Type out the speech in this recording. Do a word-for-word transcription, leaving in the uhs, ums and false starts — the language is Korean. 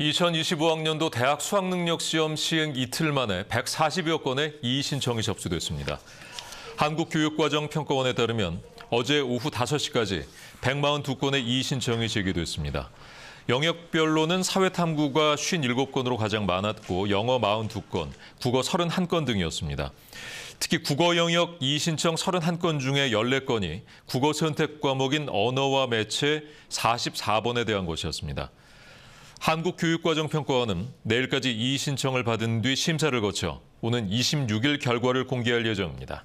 이천이십오 학년도 대학 수학능력시험 시행 이틀 만에 백사십여 건의 이의신청이 접수됐습니다. 한국교육과정평가원에 따르면 어제 오후 다섯 시까지 백사십이 건의 이의신청이 제기됐습니다. 영역별로는 사회탐구가 오십칠 건으로 가장 많았고 영어 사십이 건, 국어 삼십일 건 등이었습니다. 특히 국어 영역 이의신청 삼십일 건 중에 십사 건이 국어 선택 과목인 언어와 매체 사십사 번에 대한 것이었습니다. 한국교육과정평가원은 내일까지 이의신청을 받은 뒤 심사를 거쳐 오는 이십육 일 결과를 공개할 예정입니다.